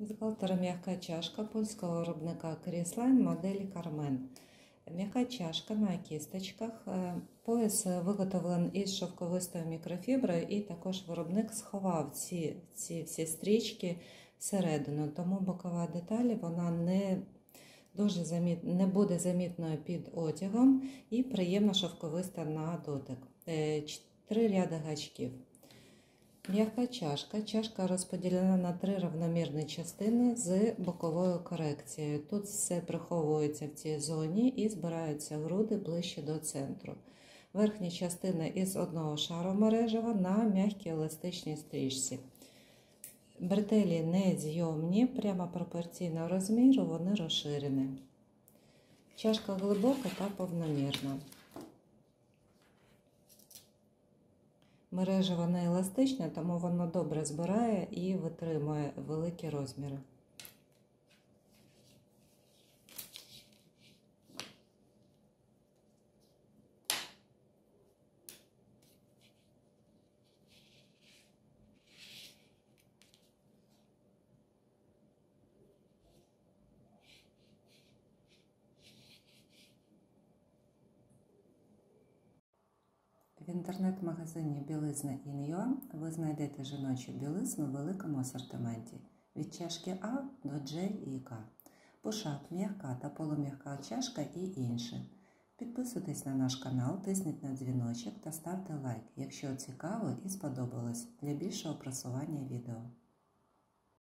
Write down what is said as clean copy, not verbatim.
Из бюстгальтера мягкая чашка польского рудника Kris Line модели Carmen. Мягкая чашка на кисточках. Пояс виготовлен із шовковистої мікрофібри і також виробник сховав ці всі стрічки всередину, тому бокова деталь вона не буде замітною під одягом і приємно шовковиста на дотик. 4 ряди гачків. М'яка чашка. Чашка розподілена на 3 рівномірні частини з боковою корекцією. Тут все приховується в цій зоні і збираються груди ближче до центру. Верхня частина із одного шару мережева на м'якій еластичній стрічці. Бретелі не зйомні, прямо пропорційно розміру, вони розширені. Чашка глибока та повномірна. Мережево не еластичне, тому воно добре збирає і витримує великі розміри. В інтернет-магазині Bilizna.in.ua ви знайдете жіночу білизну в великому асортименті від чашки А до Дж і К, пушап, м'яка та полум'яка чашка і інше. Підписуйтесь на наш канал, тисніть на дзвіночок та ставте лайк, якщо цікаво і сподобалось, для більшого просування відео.